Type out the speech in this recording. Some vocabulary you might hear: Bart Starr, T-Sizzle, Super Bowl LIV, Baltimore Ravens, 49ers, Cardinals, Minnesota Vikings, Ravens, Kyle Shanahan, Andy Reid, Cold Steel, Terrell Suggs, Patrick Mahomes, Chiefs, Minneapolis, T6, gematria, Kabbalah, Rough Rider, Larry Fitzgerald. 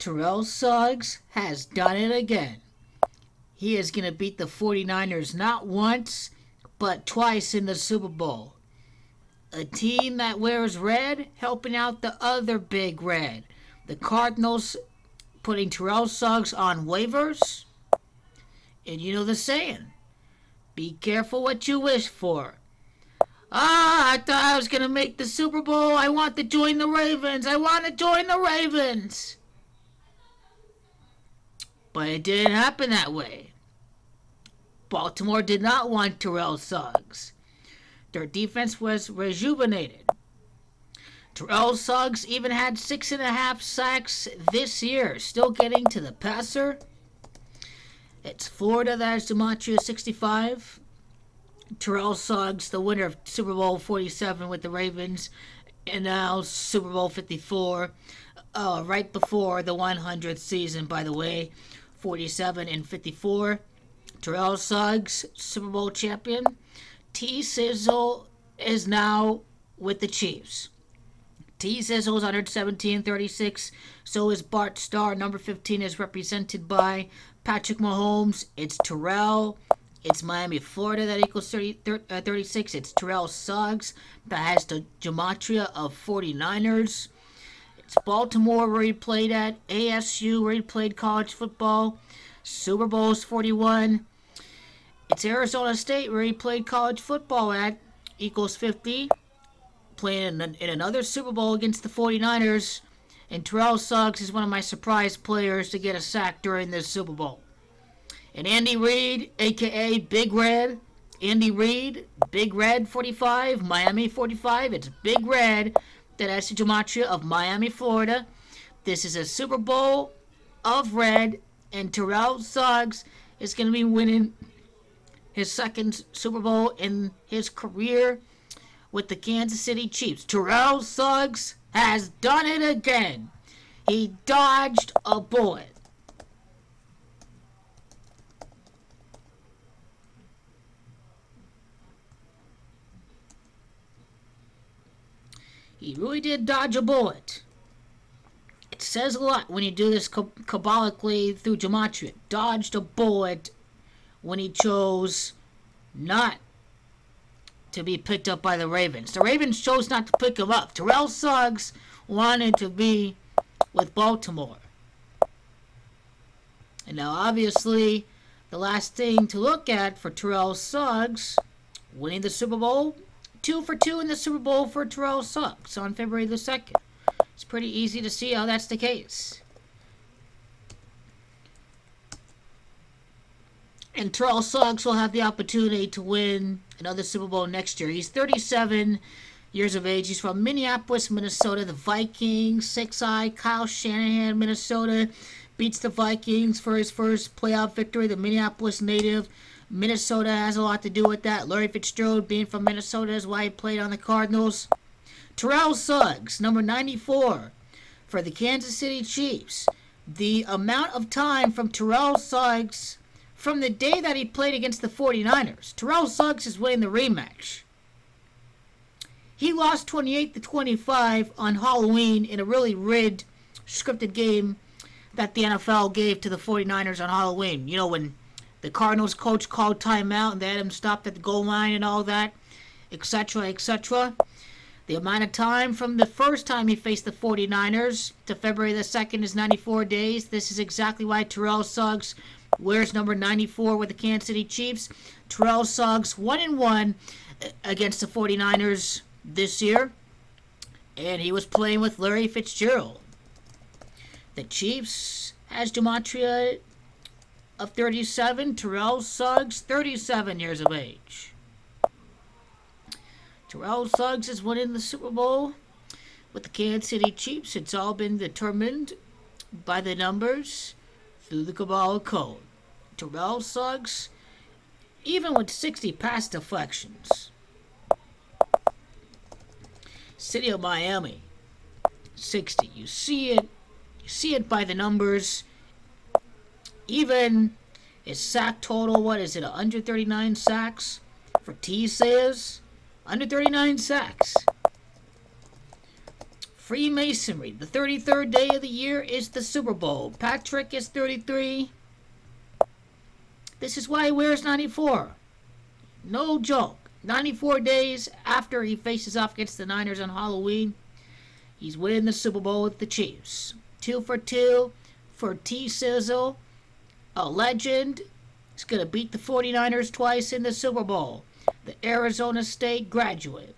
Terrell Suggs has done it again. He is going to beat the 49ers not once, but twice in the Super Bowl. A team that wears red helping out the other big red. The Cardinals putting Terrell Suggs on waivers. And you know the saying, be careful what you wish for. I thought I was going to make the Super Bowl. I want to join the Ravens. I want to join the Ravens. But it didn't happen that way. Baltimore did not want Terrell Suggs. Their defense was rejuvenated. Terrell Suggs even had 6.5 sacks this year. Still getting to the passer. It's Florida that has Demetria 65. Terrell Suggs, the winner of Super Bowl 47 with the Ravens, and now Super Bowl 54, right before the 100th season, by the way, 47 and 54. Terrell Suggs, Super Bowl champion. T-Sizzle is now with the Chiefs. T-Sizzle is 117-36. So is Bart Starr. Number 15 is represented by Patrick Mahomes. It's Terrell. It's Miami, Florida that equals 36. It's Terrell Suggs that has the gematria of 49ers. It's Baltimore where he played at. ASU where he played college football. Super Bowl's 41. It's Arizona State where he played college football at. Equals 50. Playing in another Super Bowl against the 49ers. And Terrell Suggs is one of my surprise players to get a sack during this Super Bowl. And Andy Reid, a.k.a. Big Red. Andy Reid, Big Red 45, Miami 45. It's Big Red that has the gematria of Miami, Florida. This is a Super Bowl of red. And Terrell Suggs is going to be winning his second Super Bowl in his career with the Kansas City Chiefs. Terrell Suggs has done it again. He dodged a bullet. He really did dodge a bullet. It says a lot when you do this caballically through gematria. Dodged a bullet when he chose not to be picked up by the Ravens. The Ravens chose not to pick him up. Terrell Suggs wanted to be with Baltimore. And now, obviously, the last thing to look at for Terrell Suggs winning the Super Bowl. 2 for 2 in the Super Bowl for Terrell Suggs on February the 2nd. It's pretty easy to see how that's the case. And Terrell Suggs will have the opportunity to win another Super Bowl next year. He's 37 years of age. He's from Minneapolis, Minnesota. The Vikings, 6-eye, Kyle Shanahan, Minnesota, beats the Vikings for his first playoff victory. The Minneapolis native. Minnesota has a lot to do with that. Larry Fitzgerald being from Minnesota is why he played on the Cardinals. Terrell Suggs, number 94 for the Kansas City Chiefs. The amount of time from Terrell Suggs from the day that he played against the 49ers. Terrell Suggs is winning the rematch. He lost 28-25 on Halloween in a really rigged, scripted game that the NFL gave to the 49ers on Halloween. You know, when the Cardinals coach called timeout and they had him stopped at the goal line and all that, etc., etc. The amount of time from the first time he faced the 49ers to February the 2nd is 94 days. This is exactly why Terrell Suggs wears number 94 with the Kansas City Chiefs. Terrell Suggs 1-1 against the 49ers this year. And he was playing with Larry Fitzgerald. The Chiefs has gematria of 37, Terrell Suggs, 37 years of age. Terrell Suggs is winning the Super Bowl with the Kansas City Chiefs. It's all been determined by the numbers through the Kabbalah code. Terrell Suggs, even with 60 pass deflections. City of Miami, 60. You see it by the numbers. Even his sack total, what is it, 139 sacks for T-Siz? 139 sacks. Freemasonry. The 33rd day of the year is the Super Bowl. Patrick is 33. This is why he wears 94. No joke. 94 days after he faces off against the Niners on Halloween, he's winning the Super Bowl with the Chiefs. 2 for 2 for T-Sizzle, a legend. He's going to beat the 49ers twice in the Super Bowl. The Arizona State graduate.